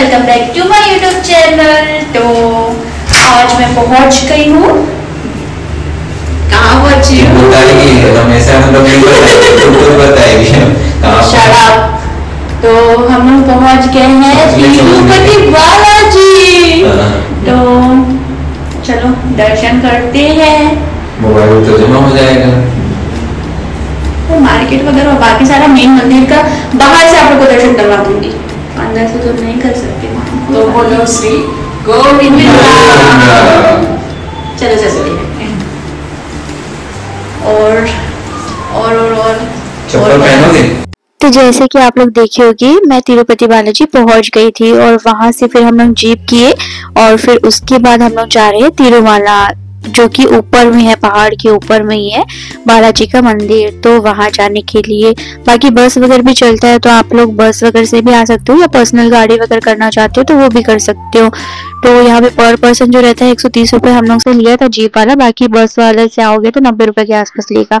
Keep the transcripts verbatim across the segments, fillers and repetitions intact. Welcome back to my YouTube channel. तो आज मैं पहुंच गई हूँ। कहाँ पहुंची हूँ? तो हम लोग पहुंच गए हैं तिरुपति बालाजी। तो चलो दर्शन करते हैं। मोबाइल तो जमा हो जाएगा। तो मार्केट वगैरह बाकी सारा मेन मंदिर का बाहर से आप लोगों को दर्शन करवा दूंगी, अंदर से तो नहीं कर सकते। तो बोलो श्री गोविंद। चलो चलो और और और और चप्पल पहनोगे। तो जैसे कि आप लोग देखे होगी, मैं तिरुपति बालाजी पहुंच गई थी और वहां से फिर हम लोग जीप किए और फिर उसके बाद हम लोग जा रहे हैं तिरुमाला, जो कि ऊपर में है, पहाड़ के ऊपर में ही है बालाजी का मंदिर। तो वहां जाने के लिए बाकी बस वगैरह भी चलता है, तो आप लोग बस वगैरह से भी आ सकते हो या पर्सनल गाड़ी वगैरह करना चाहते हो तो वो भी कर सकते हो। तो यहाँ पे पर पर्सन जो रहता है एक सौ तीस रुपये हम लोग से लिया था जीप वाला, बाकी बस वाले से आओगे तो नब्बे रुपए के आसपास लेगा।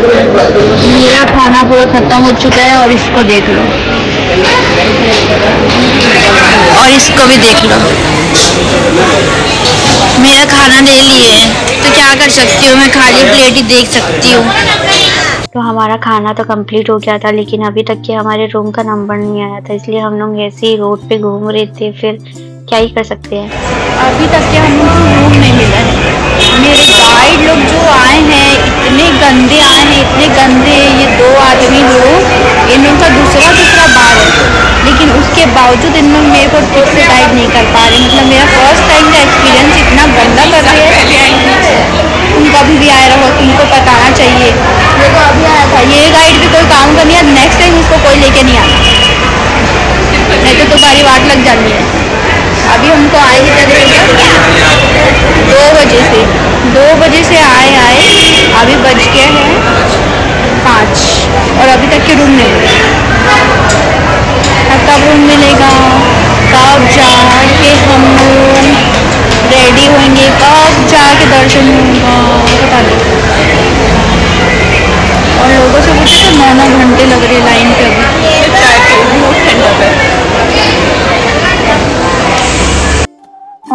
मेरा खाना पूरा खत्म हो चुका है और इसको देख लो और इसको भी देख लो। मेरा खाना ले लिए तो क्या कर सकती हूँ, मैं खाली प्लेट ही देख सकती हूँ। तो हमारा खाना तो कंप्लीट हो गया था, लेकिन अभी तक के हमारे रूम का नंबर नहीं आया था, इसलिए हम लोग ऐसे ही रोड पे घूम रहे थे। फिर क्या ही कर सकते हैं, अभी तक के हमें रूम नहीं मिला है। मेरे गाइड लोग जो आए हैं इतने गंदे आए हैं, इतने गंदे। ये दो आदमी लोग, इन लोगों का दूसरा दूसरा बार है, लेकिन उसके बावजूद इन लोग मेरे को ठीक से गाइड नहीं कर पा रहे। मतलब मेरा फर्स्ट टाइम का एक्सपीरियंस इतना गंदा कर रहा है। तुम कभी भी आए रहो, तुमको बताना चाहिए। मेरे को अभी आया था, ये गाइड भी कोई काम का नहीं है। नेक्स्ट टाइम इसको कोई लेके नहीं आना, नहीं तो तुम्हारी वाट लग जानी है। अभी हमको आए दो बजे से दो बजे से आए आए अभी बज गए हैं पाँच और अभी तक के रूम नहीं मिला। कब रूम मिलेगा, कब जाके हम लोग रेडी होंगे, कब जाके दर्शन होगा पता नहीं। और लोगों से पूछे तो नौ नौ घंटे लग रहे लाइन पे।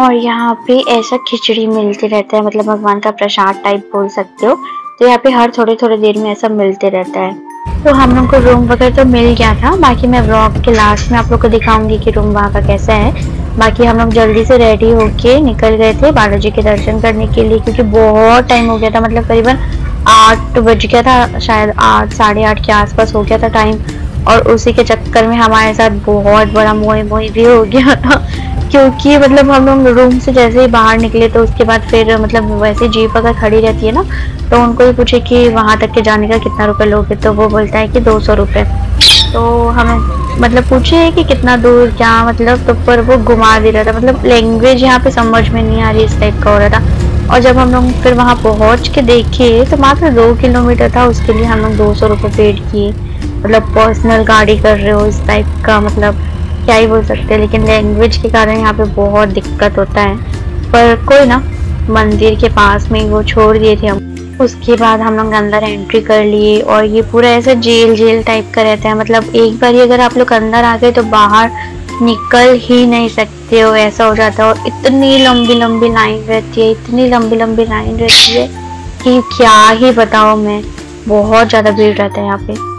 और यहाँ पे ऐसा खिचड़ी मिलती रहता है, मतलब भगवान का प्रसाद टाइप बोल सकते हो। तो यहाँ पे हर थोड़े थोड़े देर में ऐसा मिलते रहता है। तो हम लोग को रूम वगैरह तो मिल गया था, बाकी मैं व्लॉग के लास्ट में आप लोग को दिखाऊंगी कि रूम वहाँ का कैसा है। बाकी हम लोग जल्दी से रेडी होके निकल गए थे बालाजी के दर्शन करने के लिए, क्योंकि बहुत टाइम हो गया था। मतलब करीबन आठ बज गया था, शायद आठ साढ़े आठ के आसपास हो गया था टाइम। और उसी के चक्कर में हमारे साथ बहुत बड़ा मोह मोह भी हो गया था, क्योंकि मतलब हम लोग रूम से जैसे ही बाहर निकले तो उसके बाद फिर मतलब वैसे जीप अगर खड़ी रहती है ना, तो उनको ही पूछे कि वहाँ तक के जाने का कितना रुपए लोगे, तो वो बोलता है कि दो सौ रुपये। तो हमें मतलब पूछे कि कितना दूर क्या मतलब, तो पर वो घुमा दे रहा था। मतलब लैंग्वेज यहाँ पे समझ में नहीं आ रही, इस टाइप का हो रहा था। और जब हम लोग फिर वहाँ पहुँच के देखे तो मात्र दो किलोमीटर था, उसके लिए हम लोग दो सौ रुपये पेड किए। मतलब पर्सनल गाड़ी कर रहे हो इस टाइप का, मतलब क्या ही बोल सकते हैं। लेकिन लैंग्वेज के कारण यहाँ पे बहुत दिक्कत होता है, पर कोई ना, मंदिर के पास में वो छोड़ दिए थे हम। उसके बाद हम लोग अंदर एंट्री कर लिए और ये पूरा ऐसा जेल जेल टाइप का रहता है। मतलब एक बार ही अगर आप लोग अंदर आ गए तो बाहर निकल ही नहीं सकते हो, ऐसा हो जाता है। और इतनी लंबी लंबी लाइन रहती है, इतनी लंबी लंबी लाइन रहती है कि क्या ही बताऊँ मैं। बहुत ज़्यादा भीड़ रहता है यहाँ पे।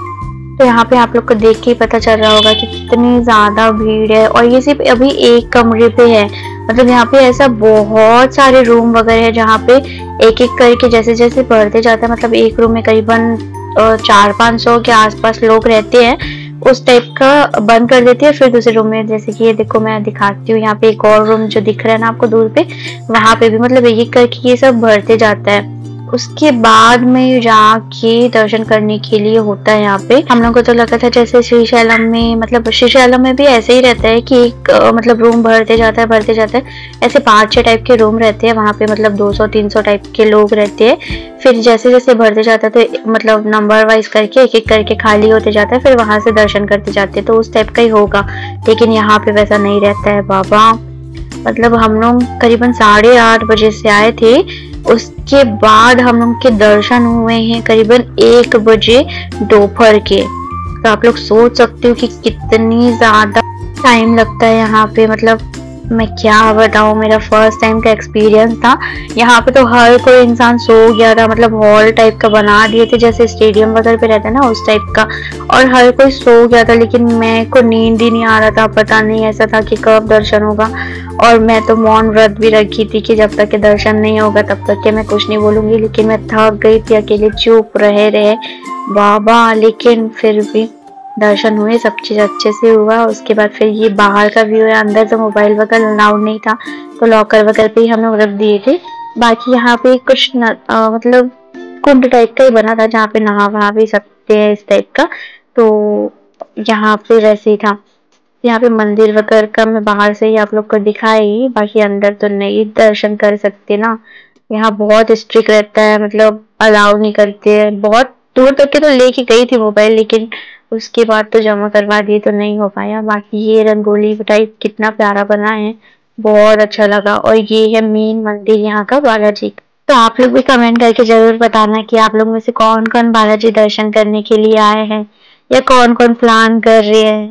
तो यहाँ पे आप लोग को देख के ही पता चल रहा होगा कि कितनी ज़्यादा भीड़ है। और ये सिर्फ अभी एक कमरे पे है, मतलब यहाँ पे ऐसा बहुत सारे रूम वगैरह है जहाँ पे एक एक करके जैसे जैसे बढ़ते जाता है, मतलब एक रूम में करीबन चार पाँच सौ के आसपास लोग रहते हैं, उस टाइप का बंद कर देती है। फिर दूसरे रूम में जैसे कि ये देखो मैं दिखाती हूँ, यहाँ पे एक और रूम जो दिख रहा है ना आपको दूर पे, वहाँ पे भी मतलब एक एक करके ये सब बढ़ते जाता है। उसके बाद में जाके दर्शन करने के लिए होता है यहाँ पे। हम लोगों को तो लगा था जैसे श्रीशैलम में, मतलब श्रीशैलम में भी ऐसे ही रहता है कि एक मतलब रूम भरते जाता है भरते जाता है, ऐसे पांच छह टाइप के रूम रहते हैं वहाँ पे, मतलब दो सौ तीन सौ टाइप के लोग रहते हैं। फिर जैसे जैसे भरते जाता है तो मतलब नंबर वाइज करके एक एक करके खाली होते जाता है, फिर वहाँ से दर्शन करते जाते हैं, तो उस टाइप का ही होगा। लेकिन यहाँ पे वैसा नहीं रहता है बाबा। मतलब हम लोग करीबन साढ़े आठ बजे से आए थे, उसके बाद हम लोग के दर्शन हुए हैं करीबन एक बजे दोपहर के। तो आप लोग सोच सकते हो कि कितनी ज़्यादा टाइम लगता है यहाँ पे। मतलब मैं क्या बताऊँ, मेरा फर्स्ट टाइम का एक्सपीरियंस था। यहाँ पे तो हर कोई इंसान सो गया था, मतलब हॉल टाइप का बना दिए थे जैसे स्टेडियम वगैरह पे रहता है ना उस टाइप का, और हर कोई सो गया था। लेकिन मेरे को नींद ही नहीं आ रहा था, पता नहीं ऐसा था कि कब दर्शन होगा। और मैं तो मौन व्रत भी रखी थी कि जब तक के दर्शन नहीं होगा तब तक के मैं कुछ नहीं बोलूँगी, लेकिन मैं थक गई थी, अकेले चुप रहे रहे बाबा। लेकिन फिर भी दर्शन हुए, सब चीज़ अच्छे से हुआ। उसके बाद फिर ये बाहर का व्यू है, अंदर तो मोबाइल वगैरह अलाउड नहीं था तो लॉकर वगैरह पे ही हम लोग रख दिए थे। बाकी यहाँ पे कुछ न, आ, मतलब कुंड टाइप का ही बना था जहाँ पे नहा वहा भी सकते हैं इस टाइप का, तो यहाँ पे वैसे ही था। यहाँ पे मंदिर वगैरह का मैं बाहर से ही आप लोग को दिखाई, बाकी अंदर तो नहीं दर्शन कर सकते ना, यहाँ बहुत स्ट्रिक्ट रहता है, मतलब अलाउ नहीं करते हैं। बहुत दूर तक के तो लेके गई थी मोबाइल, लेकिन उसके बाद तो जमा करवा दिए तो नहीं हो पाया। बाकी ये रंगोली टाइप कितना प्यारा बना है, बहुत अच्छा लगा। और ये है मेन मंदिर यहाँ का, बालाजी। तो आप लोग भी कमेंट करके जरूर बताना कि आप लोग में से कौन कौन बालाजी दर्शन करने के लिए आए हैं, या कौन कौन प्लान कर रहे हैं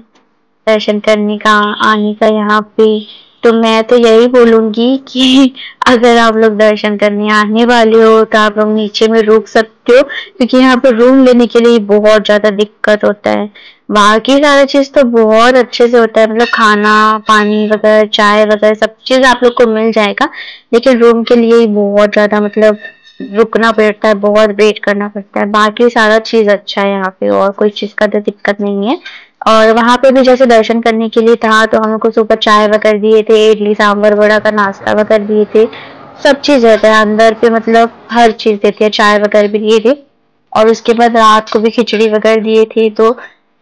दर्शन करने का, आने का यहाँ पे। तो मैं तो यही बोलूंगी कि अगर आप लोग दर्शन करने आने वाले हो तो आप लोग नीचे में रुक सकते हो, क्योंकि यहाँ पर रूम लेने के लिए बहुत ज्यादा दिक्कत होता है। बाकी सारा चीज तो बहुत अच्छे से होता है, मतलब खाना पानी वगैरह चाय वगैरह सब चीज आप लोग को मिल जाएगा, लेकिन रूम के लिए ही बहुत ज्यादा मतलब रुकना पड़ता है, बहुत वेट करना पड़ता है। बाकी सारा चीज अच्छा है यहाँ पे, और कोई चीज का तो दिक्कत नहीं है। और वहाँ पे भी जैसे दर्शन करने के लिए था तो हम लोग को सुबह चाय वगैरह दिए थे, इडली सांभर वड़ा का नाश्ता वगैरह दिए थे, सब चीज रहता है अंदर पे, मतलब हर चीज देते हैं। चाय वगैरह भी दिए थे, और उसके बाद रात को भी खिचड़ी वगैरह दिए थे। तो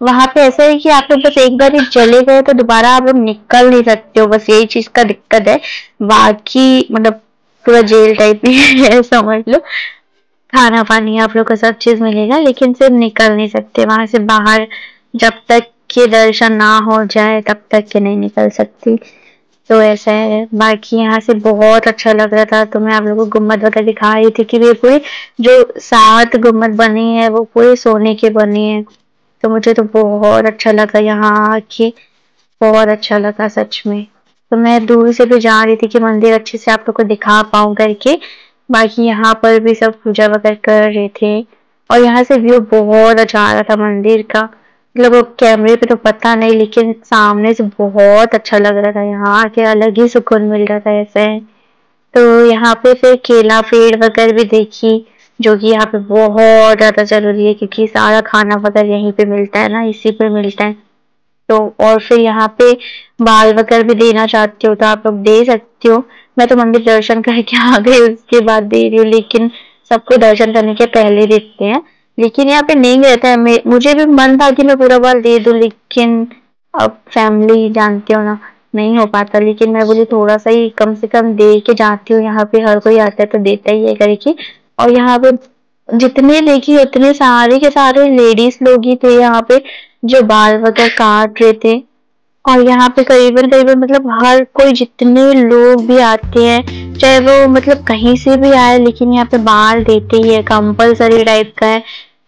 वहाँ पे ऐसा है कि आप लोग बस एक बार ही चले गए तो दोबारा आप लोग निकल नहीं सकते हो, बस यही चीज का दिक्कत है। बाकी मतलब पूरा जेल टाइप में है समझ लो, खाना पानी आप लोग को सब चीज मिलेगा, लेकिन सिर्फ निकल नहीं सकते वहां से बाहर, जब तक के दर्शन ना हो जाए तब तक के नहीं निकल सकती, तो ऐसा है। बाकी यहाँ से बहुत अच्छा लग रहा था, तो मैं आप लोगों को गुम्बद वगैरह दिखा रही थी कि ये पूरी जो सात गुम्बद बनी है वो पूरे सोने के बनी है, तो मुझे तो बहुत अच्छा लगा यहाँ आके, बहुत अच्छा लगा सच में। तो मैं दूर से भी जा रही थी कि मंदिर अच्छे से आप लोग को दिखा पाऊँ करके। बाकी यहाँ पर भी सब पूजा वगैरह कर रहे थे, और यहाँ से व्यू बहुत अच्छा आ रहा था मंदिर का, मतलब कैमरे पे तो पता नहीं लेकिन सामने से बहुत अच्छा लग रहा था, यहाँ आके अलग ही सुकून मिल रहा था ऐसे। तो यहाँ पे फिर केला पेड़ वगैरह भी देखी, जो कि यहाँ पे बहुत ज्यादा जरूरी है, क्योंकि सारा खाना वगैरह यहीं पे मिलता है ना, इसी पे मिलता है। तो और फिर यहाँ पे बाल वगैरह भी देना चाहते हो तो आप लोग दे सकते हो। मैं तो मंदिर दर्शन करके आ गई, उसके बाद दे रही हूँ, लेकिन सबको दर्शन करने के पहले देते हैं। लेकिन यहाँ पे नहीं रहता है, मुझे भी मन था कि मैं पूरा बाल दे दूं, लेकिन अब फैमिली जानते हो ना, नहीं हो पाता। लेकिन मैं बोली थोड़ा सा ही कम से कम दे के जाती हूँ, यहाँ पे हर कोई आता है तो देता ही है करके। और यहाँ पे जितने देखी उतने सारे के सारे लेडीज लोग ही थे यहाँ पे, जो बाल वगैरह काट रहे थे। और यहाँ पे करीबन करीबन मतलब हर कोई जितने लोग भी आते हैं, चाहे वो मतलब कहीं से भी आए, लेकिन यहाँ पे बाल देते ही है, कंपलसरी टाइप का है।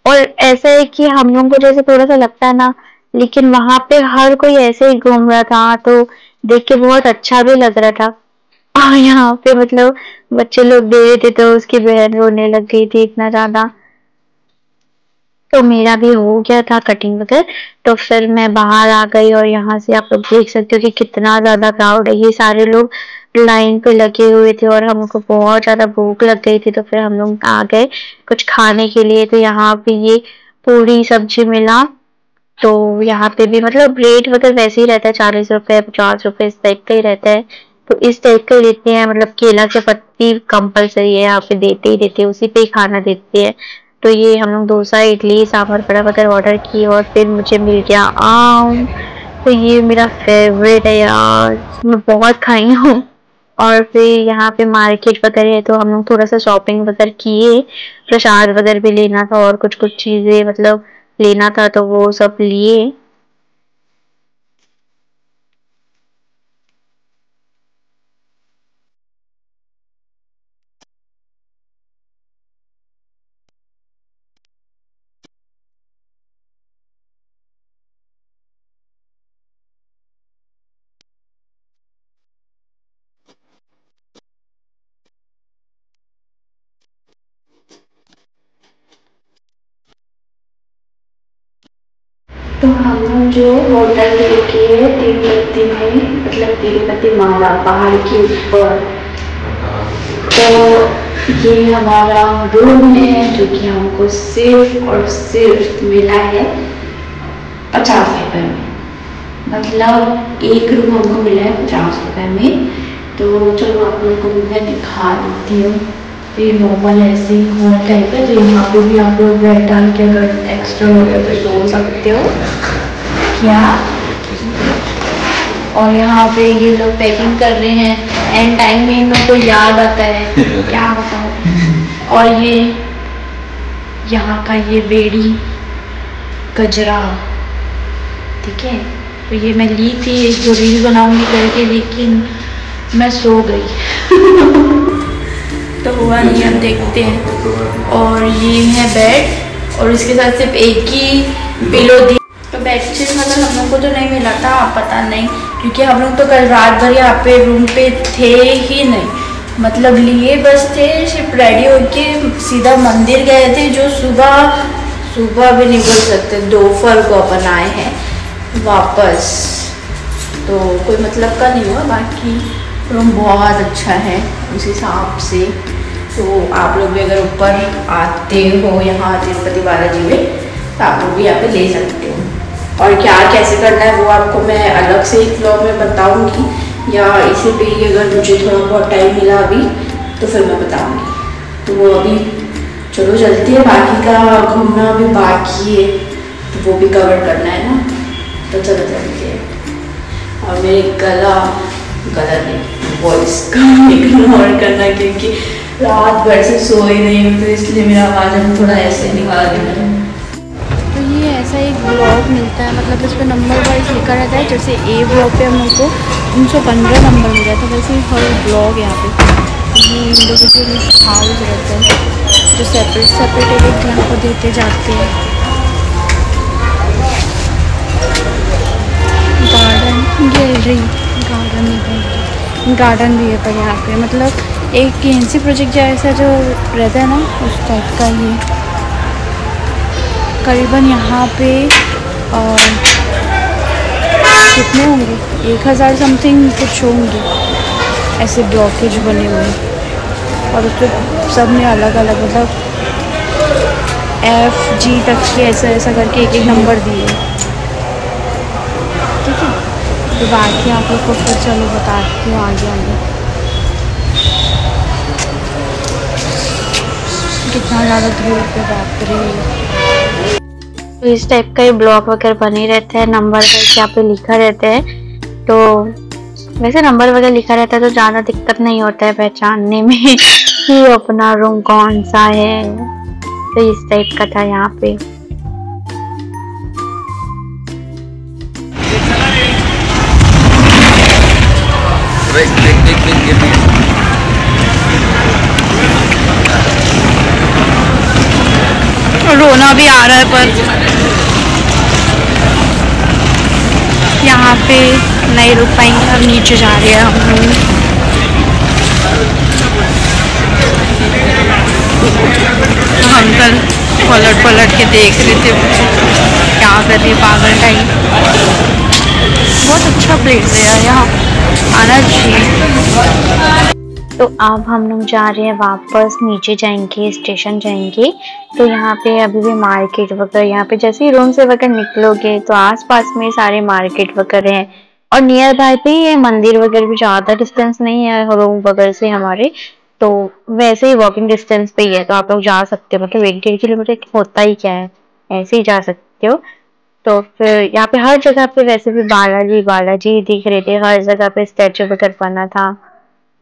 और ऐसा है कि हम लोगों को जैसे थोड़ा सा लगता है ना, लेकिन वहां पे हर कोई ऐसे ही घूम रहा था, तो देख के बहुत अच्छा भी लग रहा था। और यहाँ पे मतलब बच्चे लोग दे रहे थे तो उसकी बहन रोने लग गई थी इतना ज्यादा। तो मेरा भी हो गया था कटिंग वगैरह, तो फिर मैं बाहर आ गई और यहाँ से आप लोग देख सकते हो कि कितना ज्यादा क्राउड है। ये सारे लोग लाइन पे लगे हुए थे और हमको बहुत ज्यादा भूख लग गई थी, तो फिर हम लोग आ गए कुछ खाने के लिए। तो यहाँ पे ये पूरी सब्जी मिला, तो यहाँ पे भी मतलब रेट वगैरह वैसे ही रहता है, चालीस रुपए पचास रुपए इस टाइप का ही रहता है। तो इस टाइप का देते हैं, मतलब केला की पत्ती कंपलसरी है यहाँ पे, देते ही देते हैं, उसी पे ही खाना देते हैं। तो ये हम लोग डोसा इडली सांभर वड़ा वगैरह ऑर्डर किए और फिर मुझे मिल गया आम। तो ये मेरा फेवरेट है यार, मैं बहुत खाई हूँ। और फिर यहाँ पे मार्केट वगैरह है, तो हम लोग थोड़ा सा शॉपिंग वगैरह किए, प्रसाद वगैरह भी लेना था और कुछ कुछ चीजें मतलब लेना था, तो वो सब लिए। तो हम लोग जो होटल में रुके हैं तिरुपति में, मतलब तिरुपति माला पहाड़ के ऊपर, तो ये हमारा रूम है जो कि हमको सिर्फ और सिर्फ मिला है पचास रुपये में। मतलब एक रूम हमको मिला है पचास रुपये में। तो चलो आप लोगों को मैं दिखा देती हूँ। ये नॉर्मल ऐसे ही हॉल टाइप है, तो यहाँ पे भी आप लोग रेंट डाल के अगर एक्स्ट्रा हो गया तो सो सकते हो क्या। और यहाँ पे ये लोग पैकिंग कर रहे हैं, एंड टाइम में इन लोग को याद आता है क्या बताओ। और ये यहाँ का ये बेड़ी गजरा, ठीक है, तो ये मैं ली थी जो रील बनाऊंगी करके, लेकिन मैं सो गई तो हुआ नहीं, हम देखते हैं। और ये है बेड और इसके साथ सिर्फ एक ही पिलो दी। तो बेडशीट मतलब हम लोग को तो नहीं मिला था, पता नहीं, क्योंकि हम लोग तो कल रात भर यहाँ पे रूम पे थे ही नहीं, मतलब लिए बस थे, सिर्फ रेडी होके सीधा मंदिर गए थे, जो सुबह सुबह भी नहीं बोल सकते, दोपहर को अपन आए हैं वापस। तो कोई मतलब का नहीं हुआ, बाकी रूम बहुत अच्छा है उस हिसाब से। तो आप लोग भी अगर ऊपर आते हो यहाँ तिरुपति बालाजी में, तो आप लोग भी यहाँ पे ले सकते हो। और क्या कैसे करना है वो आपको मैं अलग से एक ब्लॉग में बताऊँगी, या इसी पे ही अगर मुझे थोड़ा बहुत टाइम मिला अभी तो फिर मैं बताऊँगी। तो वो अभी चलो चलते हैं, बाकी का घूमना भी बाकी है, तो वो भी कवर करना है ना, तो चलो चलते हैं। और मेरी गला गला नहीं वॉइस कम इग्नोर करना, क्योंकि रात भर से सोई नहीं हूँ, तो इसलिए मेरा आवाज़ हम थोड़ा ऐसे निकाल रहे हैं। तो ये ऐसा एक ब्लॉग मिलता है, मतलब इस पर नंबर वाइज लिखा रहता है, जैसे ए ब्लॉग पे हम लोग को तीन सौ पंद्रह नंबर मिल जाता है, वैसे हर ब्लॉग यहाँ पे ये इंडिविजुअल हाउस रहता है, जो सेपरेट सेपरेट एक एक को देते जाते हैं। गार्डन गैलरी गार्डन गार्डन भी है पर यहाँ पे, मतलब एक एनसी प्रोजेक्ट जैसा जो रहता है ना उस टाइप का ये करीबन। यहाँ पे और कितने होंगे, एक हज़ार समथिंग कुछ होंगे ऐसे ब्लॉकेज बने हुए, और उसके सब में अलग अलग मतलब एफ जी तक के ऐसा ऐसा करके एक एक नंबर दिए, ठीक है। तो बाकी आप लोग को फिर चलो बताती हूँ आगे आगे कितना ज़्यादा दूर पे बात करेंगे। तो इस टाइप का ये ब्लॉग वगैरह बने रहता है, नंबर वाइज यहाँ पे लिखा रहता है, तो वैसे नंबर वगैरह लिखा रहता है तो ज़्यादा दिक्कत नहीं होता है पहचानने में कि अपना रूम कौन सा है। तो इस टाइप का था यहाँ पे। देख देख देख देख देख देख रोना भी आ रहा है, पर यहाँ पे नहीं रुक पाएंगे, अब नीचे जा रहे हैं हम लोग। अंकल पलट पलट के देख रहे थे, क्या कर रही पागल टाइम। बहुत अच्छा प्लेस है यहाँ, आना चाहिए। तो अब हम लोग जा रहे हैं वापस, नीचे जाएंगे, स्टेशन जाएंगे। तो यहाँ पे अभी भी मार्केट वगैरह, यहाँ पे जैसे ही रूम से वगैरह निकलोगे तो आसपास में सारे मार्केट वगैरह हैं और नियर बाय पे ये मंदिर वगैरह भी, ज़्यादा डिस्टेंस नहीं है रूम वगैरह से हमारे, तो वैसे ही वॉकिंग डिस्टेंस पे ही है। तो आप लोग जा सकते हो, मतलब एक डेढ़ किलोमीटर होता ही क्या है, ऐसे ही जा सकते हो। तो फिर यहाँ पे हर जगह पे वैसे भी बालाजी बालाजी दिख रहे थे, हर जगह पे स्टैचू वगैरह बना था,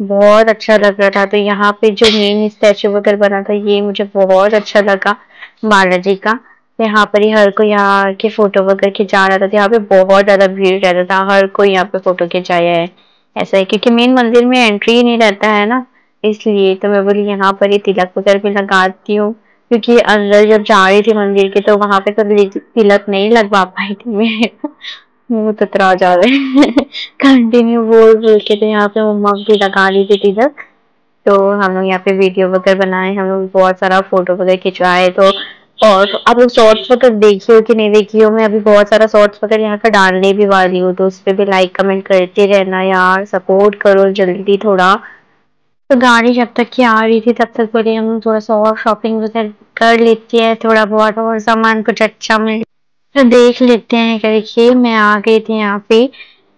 बहुत अच्छा लग रहा था। तो यहाँ पे जो मेन स्टैचू वगैरह बना था ये मुझे बहुत अच्छा लगा बालाजी का। यहाँ पर ही हर कोई यहाँ के फोटो वगैरह खिंचा रहा था। यहाँ पे बहुत ज्यादा भीड़ रहता था, हर कोई यहाँ पे फोटो खिंचाया है, ऐसा है क्योंकि मेन मंदिर में एंट्री ही नहीं रहता है ना, इसलिए। तो मैं बोली यहाँ पर ही तिलक वगैरह भी लगाती हूँ, क्योंकि अंदर जब जा रही थी मंदिर के तो वहां पे तो तिलक नहीं लगवा पाई थी मैं, मुँह ततरा जा रहे कंटिन्यू बोल बोल के। तो यहाँ पे मम्मा भी लगा ली थी तिलक, तो हम लोग यहाँ पे वीडियो वगैरह बनाए, हम लोग बहुत सारा फोटो वगैरह खिंचवाए। तो और आप लोग शॉर्ट्स वगैरह देखी हो कि नहीं देखी हो, मैं अभी बहुत सारा शॉर्ट्स वगैरह यहाँ पे डालने भी वाली हूँ, तो उस पर भी लाइक कमेंट करते रहना यार, सपोर्ट करो जल्दी थोड़ा। तो गाड़ी जब तक की आ रही थी तब तक बोले हम थोड़ा सा और शॉपिंग वगैरह कर लेती है, थोड़ा बहुत और सामान कुछ अच्छा मिल तो देख लेते हैं करके। मैं आ गई थी यहाँ पे,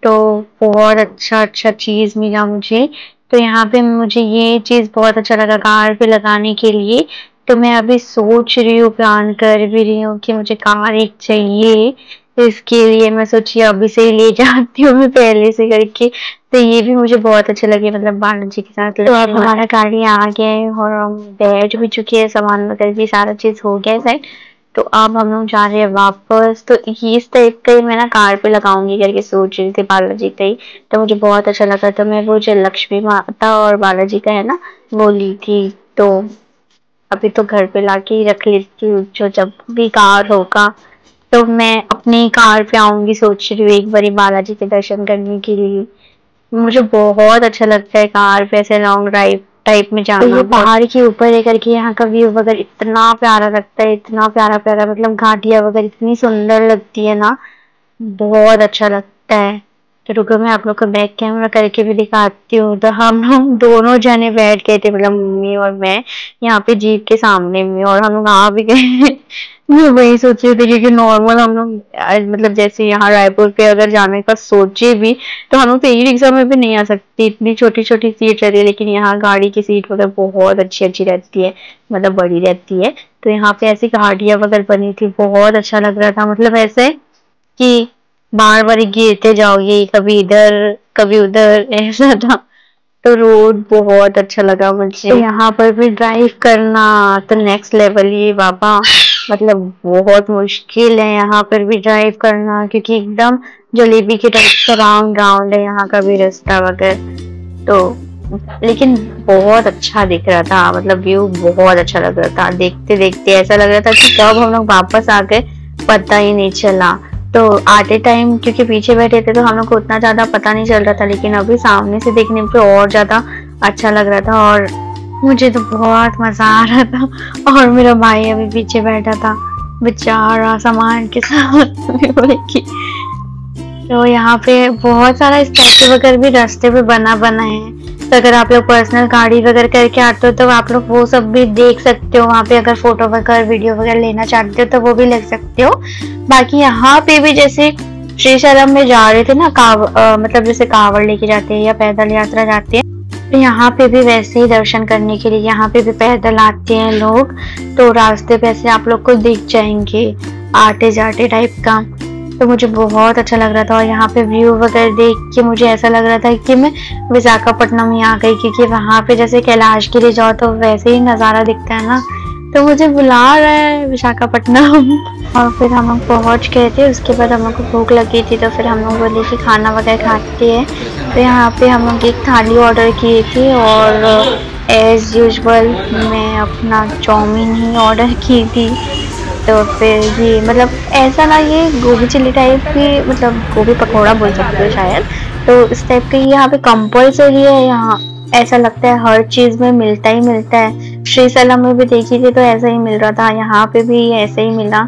तो बहुत अच्छा अच्छा चीज़ मिला मुझे। तो यहाँ पे मुझे ये चीज़ बहुत अच्छा लगा कार पे लगाने के लिए। तो मैं अभी सोच रही हूँ, प्लान कर भी रही हूँ कि मुझे कार एक चाहिए, इसके लिए मैं सोची अभी से ही ले जाती हूँ मैं पहले से करके। तो ये भी मुझे बहुत अच्छे लगे, मतलब बालाजी के साथ। तो अब हमारा गाड़ी आ गया है और हम बैठ भी चुके हैं, सामान वगैरह भी सारा चीज हो गया है साइड। तो अब हम लोग जा रहे हैं वापस। तो इस टाइप का ही मैं ना कार पे लगाऊंगी करके सोच रही थी, बालाजी का ही। तो मुझे बहुत अच्छा लगा, तो मैं वो जो लक्ष्मी माता और बालाजी का है ना वो ली थी। तो अभी तो घर पे लाके ही रख लेती हूँ, जो जब भी कार होगा तो मैं अपनी कार पे आऊंगी, सोच रही हूँ एक बारी बालाजी के दर्शन करने के लिए। मुझे बहुत अच्छा लगता है कार पे ऐसे लॉन्ग ड्राइव टाइप में जाना। तो ये पहाड़ के ऊपर है करके यहाँ का व्यू वगैरह इतना प्यारा लगता है, इतना प्यारा प्यारा, मतलब घाटियाँ वगैरह इतनी सुंदर लगती है ना, बहुत अच्छा लगता है। तो रुको मैं आप लोग को बैक कैमरा करके भी दिखाती हूँ। तो हम लोग दोनों जने बैठ गए थे, मतलब मम्मी और मैं, यहाँ पे जीप के सामने में, और हम लोग आ भी गए। मैं वही सोच रही थी क्योंकि नॉर्मल हम लोग मतलब जैसे यहाँ रायपुर पे अगर जाने का सोचे भी तो हम लोग तो ई रिक्शा में भी नहीं आ सकती, इतनी छोटी छोटी सीट रहती है। लेकिन यहाँ गाड़ी की सीट वगैरह बहुत अच्छी अच्छी रहती है, मतलब बड़ी रहती है। तो यहाँ पे ऐसी घाटियाँ वगैरह बनी थी, बहुत अच्छा लग रहा था, मतलब ऐसे कि बार बार गिरते जाओगे, कभी इधर कभी उधर, ऐसा था। तो रोड बहुत अच्छा लगा मुझे। तो यहाँ पर भी ड्राइव करना तो नेक्स्ट लेवल ही बाबा, मतलब बहुत मुश्किल है यहाँ पर भी ड्राइव करना, क्योंकि एकदम जलेबी के टाइप का राउंड राउंड है यहाँ का भी रास्ता वगैरह। तो लेकिन बहुत अच्छा दिख रहा था, मतलब व्यू बहुत अच्छा लग रहा था, देखते देखते ऐसा लग रहा था कि कब हम लोग वापस आ गए पता ही नहीं चला। तो आते टाइम क्योंकि पीछे बैठे थे तो हम लोग को उतना ज्यादा पता नहीं चल रहा था, लेकिन अभी सामने से देखने पे और ज्यादा अच्छा लग रहा था और मुझे तो बहुत मजा आ रहा था। और मेरा भाई अभी पीछे बैठा था बेचारा सामान के साथ लेके। तो यहाँ पे बहुत सारा स्टैचू वगैरह भी रास्ते पे बना बना है, तो अगर आप लोग पर्सनल गाड़ी वगैरह करके आते हो तो आप लोग वो सब भी देख सकते हो वहाँ पे। अगर फोटो वगैरह वीडियो वगैरह लेना चाहते हो तो वो भी ले सकते हो। बाकी यहाँ पे भी जैसे श्रीशैलम में जा रहे थे ना काव आ, मतलब जैसे कावड़ लेके जाते हैं या पैदल यात्रा जाते हैं, तो यहाँ पे भी वैसे ही दर्शन करने के लिए यहाँ पे भी पैदल आते हैं लोग। तो रास्ते पे ऐसे आप लोग को दिख जाएंगे आते जाते टाइप का। तो मुझे बहुत अच्छा लग रहा था और यहाँ पे व्यू वगैरह देख के मुझे ऐसा लग रहा था कि मैं विशाखापट्टनम ही आ गई, क्योंकि वहाँ पे जैसे कैलाश गिरी जाओ तो वैसे ही नज़ारा दिखता है ना। तो मुझे बुला रहा है विशाखापट्टनम। और फिर हम लोग पहुँच गए थे, उसके बाद हम लोग को भूख लगी थी, तो फिर हम लोग बोले कि खाना वगैरह खाते हैं। तो यहाँ पे हम लोग एक थाली ऑर्डर किए थे और एज यूजल मैं अपना चाउमीन ही ऑर्डर की थी। तो फिर ये मतलब ऐसा ना, ये गोभी चिल्ली टाइप की, मतलब गोभी पकौड़ा बोल सकते हो शायद, तो इस टाइप की यहाँ पे कंपल्सरी है। यहाँ ऐसा लगता है हर चीज़ में मिलता ही मिलता है, श्रीशैलम में भी देखी थी तो ऐसा ही मिल रहा था, यहाँ पे भी ऐसे ही मिला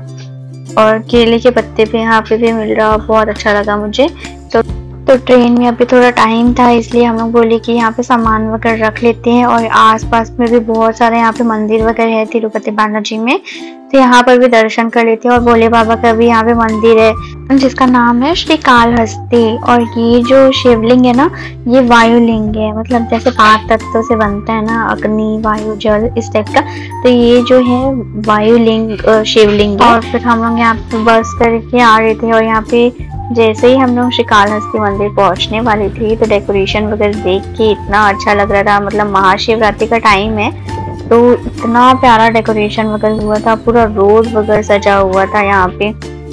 और केले के पत्ते पे यहाँ पे भी मिल रहा, बहुत अच्छा लगा मुझे। तो तो ट्रेन में अभी थोड़ा टाइम था इसलिए हम लोग बोले कि यहाँ पे सामान वगैरह रख लेते हैं। और आसपास में भी बहुत सारे यहाँ पे मंदिर वगैरह है तिरुपति बालाजी में, तो यहाँ पर भी दर्शन कर लेते हैं। और भोले बाबा का भी यहाँ पे मंदिर है जिसका नाम है श्री कालहस्ती। और ये जो शिवलिंग है ना, ये वायुलिंग है, मतलब जैसे पांच तत्वों से बनता है ना, अग्नि वायु जल इस टाइप का, तो ये जो है वायुलिंग शिवलिंग। और फिर हम लोग यहाँ पे बस करके आ रहे थे और यहाँ पे जैसे ही हम लोग श्री कालहस्ती मंदिर पहुंचने वाली थी तो डेकोरेशन वगैरह देख के इतना अच्छा लग रहा था, मतलब महाशिवरात्रि का टाइम है तो इतना प्यारा डेकोरेशन वगैरह हुआ था, पूरा रोड वगैरह सजा हुआ था यहाँ पे।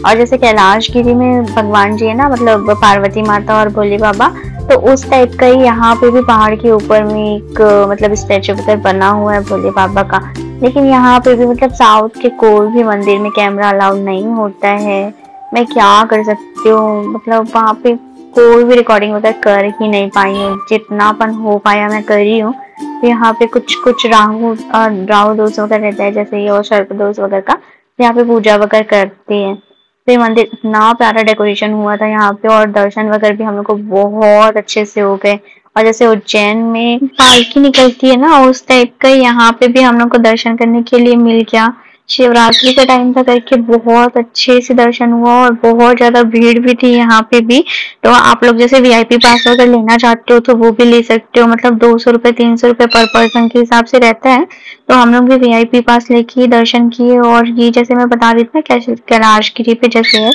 और जैसे कैलाश गिरी में भगवान जी है ना, मतलब पार्वती माता और भोले बाबा, तो उस टाइप का ही यहाँ पे भी पहाड़ के ऊपर में एक मतलब स्टैचू वगैरह बना हुआ है भोले बाबा का। लेकिन यहाँ पे भी मतलब साउथ के कोई भी मंदिर में कैमरा अलाउड नहीं होता है, मैं क्या कर सकती हूँ, मतलब वहाँ पे कोई भी रिकॉर्डिंग वगैरह कर ही नहीं पाई हूँ, जितना अपन हो पाया मैं कर रही हूँ। तो यहाँ पे कुछ कुछ राहु राहु दोष वगैरह रहता है जैसे ये और सर्प दोष वगैरह का, यहाँ पे पूजा वगैरह करते हैं। तो ये मंदिर इतना प्यारा डेकोरेशन हुआ था यहाँ पे और दर्शन वगैरह भी हम लोग को बहुत अच्छे से हो गए। और जैसे उज्जैन में पालकी निकलती है ना, उस टाइप का यहाँ पे भी हम लोग को दर्शन करने के लिए मिल गया। शिवरात्रि का टाइम था करके बहुत अच्छे से दर्शन हुआ और बहुत ज्यादा भीड़ भी थी यहाँ पे भी। तो आप लोग जैसे वीआईपी पास अगर लेना चाहते हो तो वो भी ले सकते हो, मतलब दो सौ रुपए तीन सौ रुपए पर पर्सन के हिसाब से रहता है। तो हम लोग भी वीआईपी पास लेके दर्शन किए। और ये जैसे मैं बता रही थी ना कैलाश गिरी पे जैसे है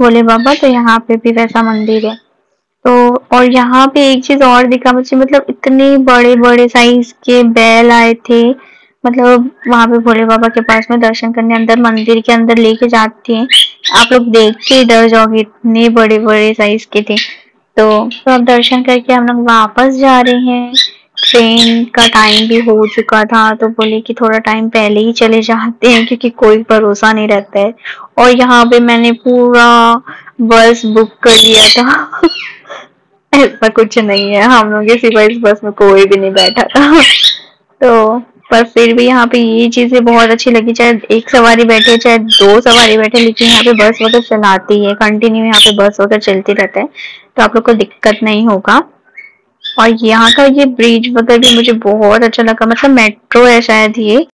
भोले बाबा, तो यहाँ पे भी वैसा मंदिर है। तो और यहाँ पे एक चीज और दिखा मुझे, मतलब इतने बड़े बड़े साइज के बैल आए थे, मतलब वहाँ पे भोले बाबा के पास में दर्शन करने अंदर मंदिर के अंदर लेके जाते हैं, आप लोग देख के डर जाओगे, इतने बड़े बड़े साइज के थे। तो तो अब दर्शन करके हम लोग वापस जा रहे हैं। ट्रेन का टाइम भी हो चुका था तो बोले कि थोड़ा टाइम पहले ही चले जाते हैं क्योंकि कोई भरोसा नहीं रहता है। और यहाँ पे मैंने पूरा बस बुक कर लिया था ऐसा कुछ नहीं है, हम लोग के सिवा इस बस में कोई भी नहीं बैठा था। तो पर फिर भी यहाँ पे ये चीजें बहुत अच्छी लगी, चाहे एक सवारी बैठे चाहे दो सवारी बैठे, लेकिन यहाँ पे बस वगैरह चलाती है कंटिन्यू, यहाँ पे बस वगैरह चलती रहता है तो आप लोग को दिक्कत नहीं होगा। और यहाँ का ये ब्रिज वगैरह भी मुझे बहुत अच्छा लगा, मतलब मेट्रो है शायद ये।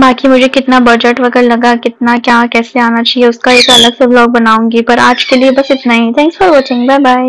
बाकी मुझे कितना बजट वगैरह लगा, कितना क्या कैसे आना चाहिए, उसका एक अलग से ब्लॉग बनाऊंगी, पर आज के लिए बस इतना ही। Thanks for watching, bye bye.